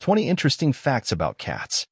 20 interesting facts about cats.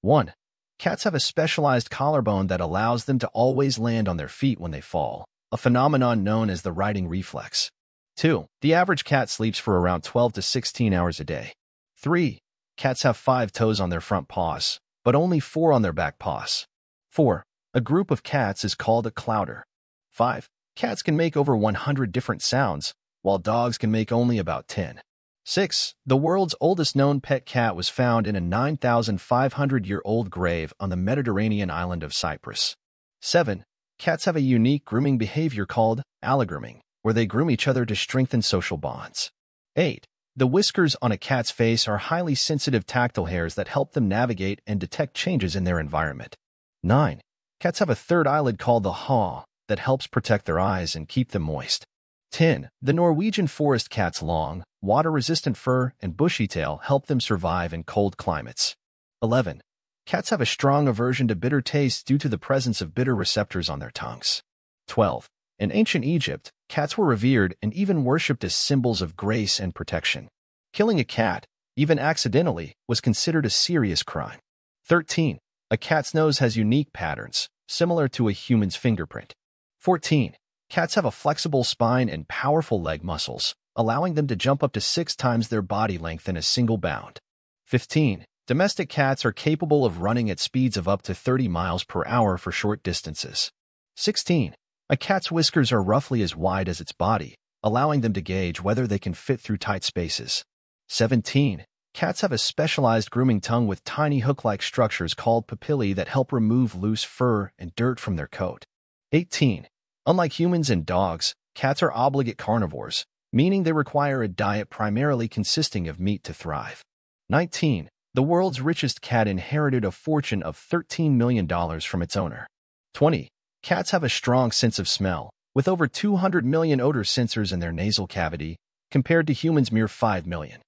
1. Cats have a specialized collarbone that allows them to always land on their feet when they fall, a phenomenon known as the riding reflex. 2. The average cat sleeps for around 12 to 16 hours a day. 3. Cats have 5 toes on their front paws, but only 4 on their back paws. 4. A group of cats is called a clowder. 5. Cats can make over 100 different sounds, while dogs can make only about 10. 6. The world's oldest known pet cat was found in a 9,500-year-old grave on the Mediterranean island of Cyprus. 7. Cats have a unique grooming behavior called allogrooming, where they groom each other to strengthen social bonds. 8. The whiskers on a cat's face are highly sensitive tactile hairs that help them navigate and detect changes in their environment. 9. Cats have a third eyelid called the haw that helps protect their eyes and keep them moist. 10. The Norwegian forest cat's long, water-resistant fur and bushy tail help them survive in cold climates. 11. Cats have a strong aversion to bitter tastes due to the presence of bitter receptors on their tongues. 12. In ancient Egypt, cats were revered and even worshipped as symbols of grace and protection. Killing a cat, even accidentally, was considered a serious crime. 13. A cat's nose has unique patterns, similar to a human's fingerprint. 14. Cats have a flexible spine and powerful leg muscles, allowing them to jump up to 6 times their body length in a single bound. 15. Domestic cats are capable of running at speeds of up to 30 miles per hour for short distances. 16. A cat's whiskers are roughly as wide as its body, allowing them to gauge whether they can fit through tight spaces. 17. Cats have a specialized grooming tongue with tiny hook-like structures called papillae that help remove loose fur and dirt from their coat. 18. Unlike humans and dogs, cats are obligate carnivores, meaning they require a diet primarily consisting of meat to thrive. 19. The world's richest cat inherited a fortune of $13 million from its owner. 20. Cats have a strong sense of smell, with over 200 million odor sensors in their nasal cavity, compared to humans' mere 5 million.